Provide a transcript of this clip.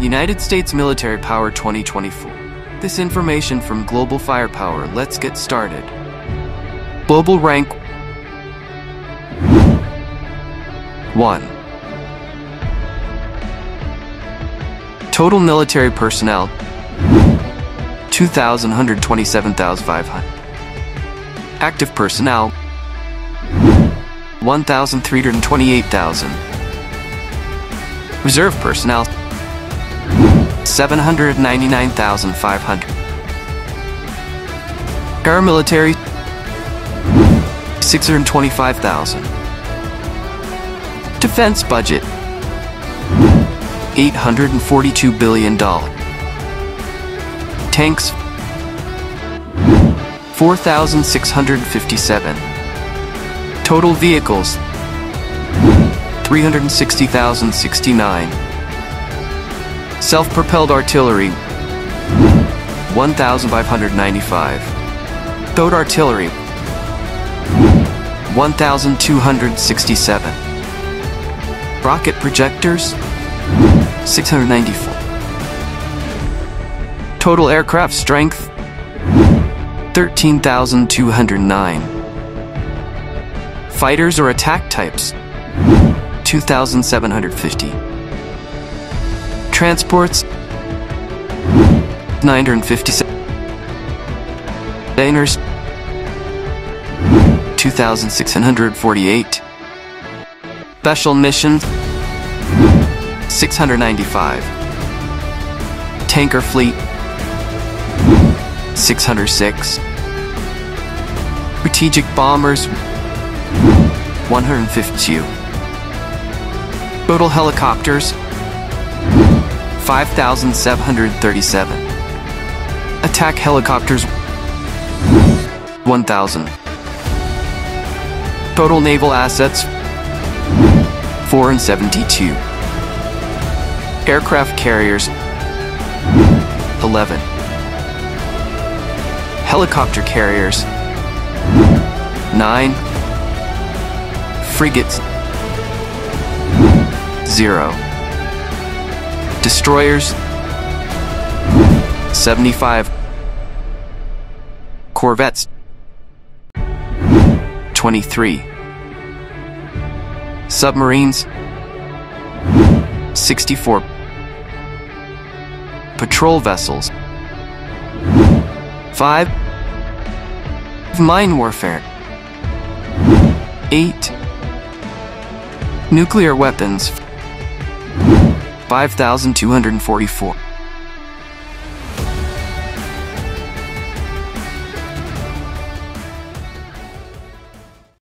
United States Military Power 2024. This information from Global Firepower. Let's get started. Global Rank 1. Total military personnel 2,127,500. Active personnel 1,328,000. Reserve personnel 799,500. Paramilitary 625,000. Defense budget $842 billion. Tanks 4,657. Total vehicles 360,069. Self-propelled artillery 1,595. Boat artillery 1,267. Rocket projectors 694. Total aircraft strength 13,209. Fighters or attack types 2,750. Transports 957. Containers 2,648. Special missions 695. Tanker fleet 606. Strategic bombers 152. Total helicopters 5,737. Attack helicopters 1,000. Total naval assets 472. Aircraft carriers 11. Helicopter carriers 9. Frigates 0. Destroyers 75. Corvettes 23. Submarines 64. Patrol vessels 5. Mine warfare 8. Nuclear weapons 5,244.